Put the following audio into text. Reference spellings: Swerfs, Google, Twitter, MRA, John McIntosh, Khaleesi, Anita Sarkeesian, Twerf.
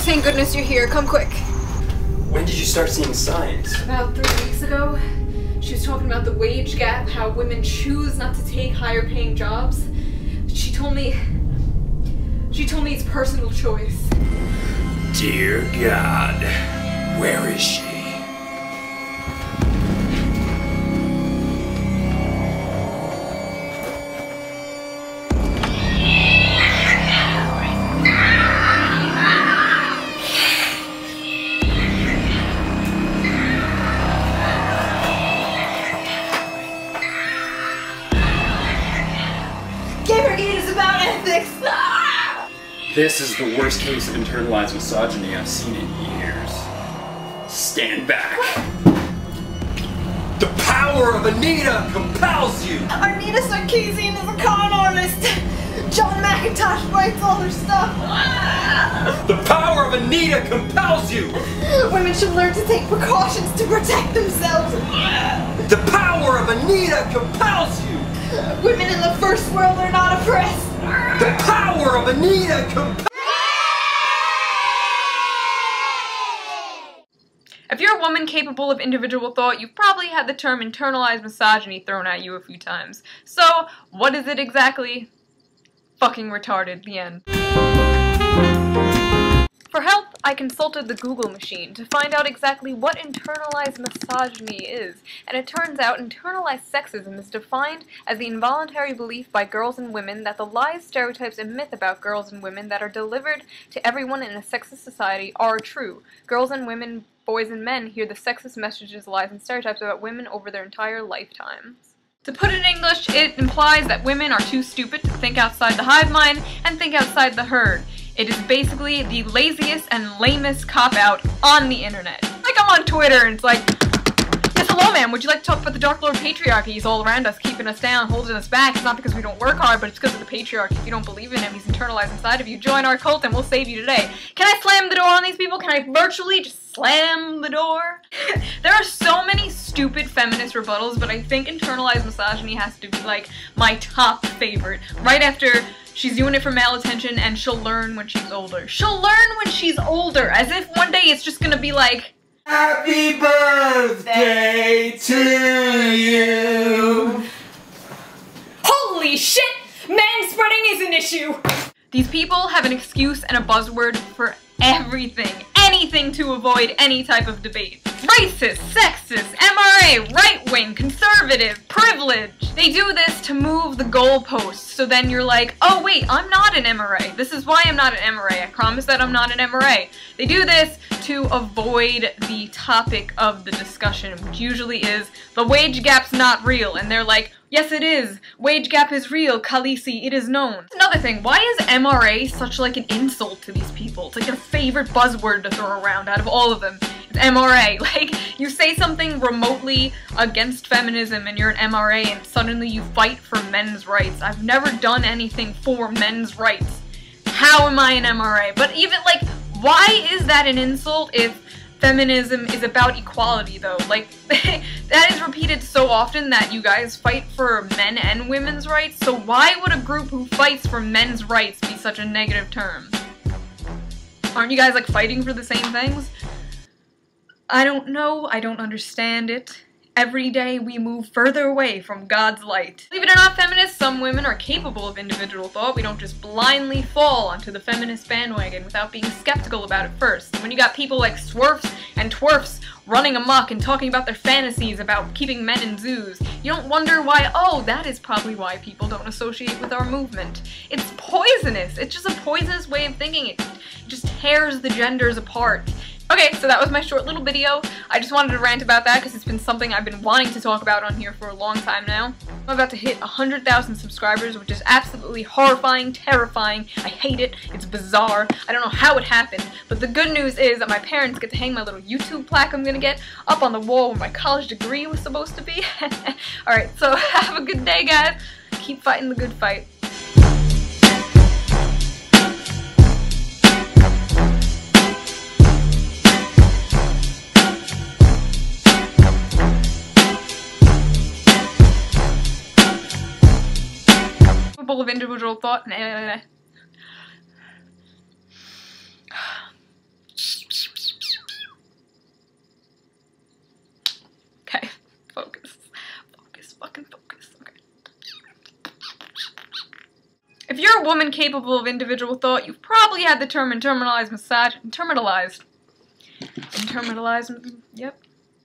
thank goodness you're here. Come quick. When did you start seeing signs? About 3 weeks ago. She was talking about the wage gap, how women choose not to take higher paying jobs. She told me it's personal choice. Dear God, where is she? This is the worst case of internalized misogyny I've seen in years. Stand back. The power of Anita compels you! Anita Sarkeesian is a con artist! John McIntosh writes all her stuff! The power of Anita compels you! Women should learn to take precautions to protect themselves! The power of Anita compels you! Women in the first world are not oppressed! The power of Anita compels. If you're a woman capable of individual thought, you've probably had the term internalized misogyny thrown at you a few times. So, what is it exactly? Fucking retarded. The end. For help, I consulted the Google machine to find out exactly what internalized misogyny is, and it turns out internalized sexism is defined as the involuntary belief by girls and women that the lies, stereotypes, and myth about girls and women that are delivered to everyone in a sexist society are true. Girls and women, boys and men hear the sexist messages, lies, and stereotypes about women over their entire lifetimes. To put it in English, it implies that women are too stupid to think outside the hive mind and think outside the herd. It is basically the laziest and lamest cop-out on the internet. Like, I'm on Twitter and it's like, yes, hello ma'am, would you like to talk about the Dark Lord Patriarchy? He's all around us, keeping us down, holding us back. It's not because we don't work hard, but it's because of the patriarchy. If you don't believe in him, he's internalized inside of you. Join our cult and we'll save you today. Can I slam the door on these people? Can I virtually just slam the door? There are so many stupid feminist rebuttals, but I think internalized misogyny has to be, like, my top favorite. Right after, she's doing it for male attention, and she'll learn when she's older. She'll learn when she's older, as if one day it's just gonna be like, happy birthday to you. Holy shit! Manspreading is an issue! These people have an excuse and a buzzword for everything. Anything to avoid any type of debate. Racist, sexist, MRA, right-wing, conservative, privileged. They do this to move the goalposts, so then you're like, oh wait, I'm not an MRA. This is why I'm not an MRA. I promise that I'm not an MRA. They do this to avoid the topic of the discussion, which usually is, the wage gap's not real, and they're like, yes it is, wage gap is real, Khaleesi, it is known. Another thing, why is MRA such like an insult to these people? It's like their favorite buzzword to throw around out of all of them. It's MRA. Like, you say something remotely against feminism and you're an MRA and suddenly you fight for men's rights. I've never done anything for men's rights. How am I an MRA? But even, like, why is that an insult if feminism is about equality, though? Like, that is repeated so often that you guys fight for men and women's rights, so why would a group who fights for men's rights be such a negative term? Aren't you guys, like, fighting for the same things? I don't know, I don't understand it. Every day we move further away from God's light. Believe it or not, feminists, some women are capable of individual thought. We don't just blindly fall onto the feminist bandwagon without being skeptical about it first. When you got people like Swerfs and Twerfs running amok and talking about their fantasies about keeping men in zoos, you don't wonder why, oh, that is probably why people don't associate with our movement. It's poisonous. It's just a poisonous way of thinking. It just tears the genders apart. Okay, so that was my short little video. I just wanted to rant about that because it's been something I've been wanting to talk about on here for a long time now. I'm about to hit 100,000 subscribers, which is absolutely horrifying, terrifying. I hate it. It's bizarre. I don't know how it happened, but the good news is that my parents get to hang my little YouTube plaque I'm gonna get up on the wall where my college degree was supposed to be. Alright, so have a good day, guys. Keep fighting the good fight. Of individual thought. fucking focus. Okay. If you're a woman capable of individual thought, you've probably had the term internalized massage. Internalized. Yep.